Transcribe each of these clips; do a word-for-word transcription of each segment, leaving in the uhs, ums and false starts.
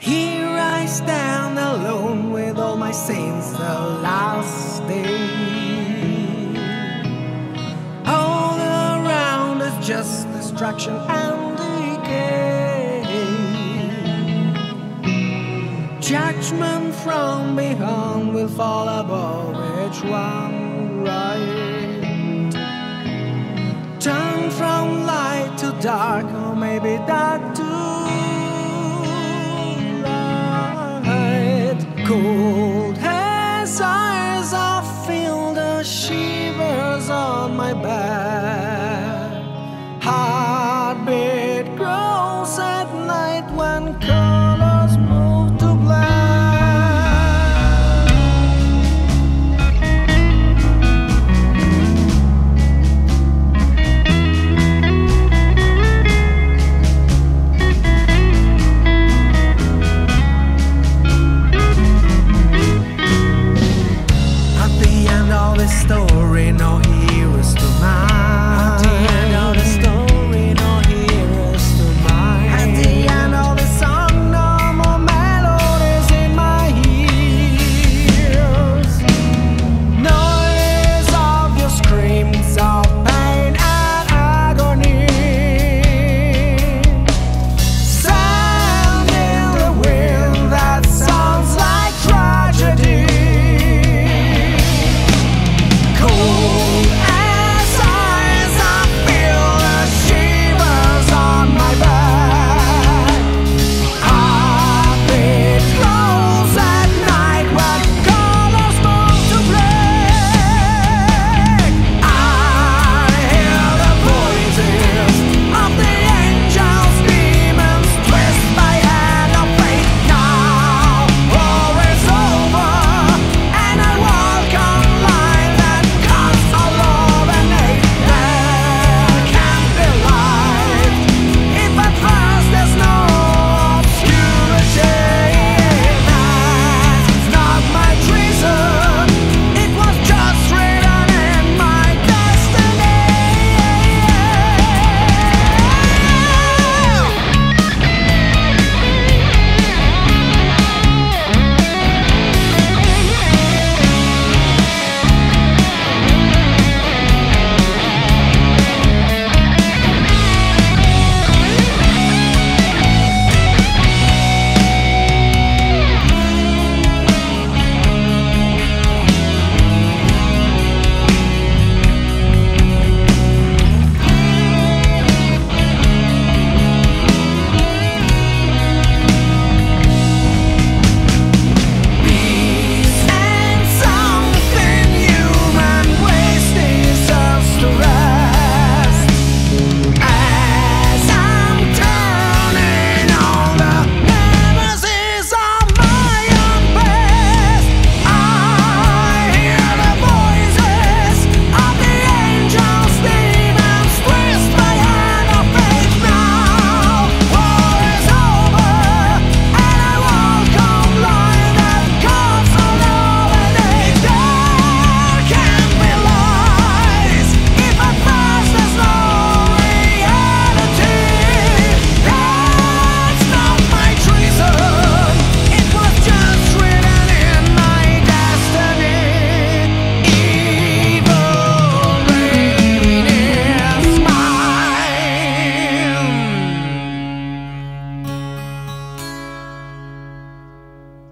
Here I stand alone with all my sins, the last day. All around is just destruction and decay. Judgment from beyond will fall above each one right. Turn from light to dark, or maybe that too. Cold as ice, I feel the shivers on my back. Heartbeat grows at night when colors move to black. Story, no heroes to mine. At the end of the story, no heroes to mine. At the end of the song, no more melodies in my ears. Noise of your screams of pain and agony. Sound in the wind that sounds like tragedy.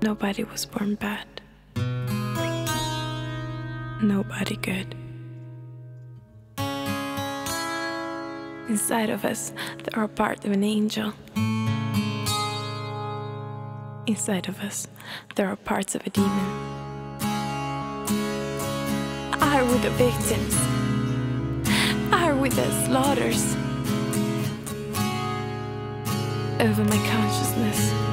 Nobody was born bad, nobody good. Inside of us, there are part of an angel. Inside of us, there are parts of a demon. Are we the victims? Are we the slaughters? Over my consciousness,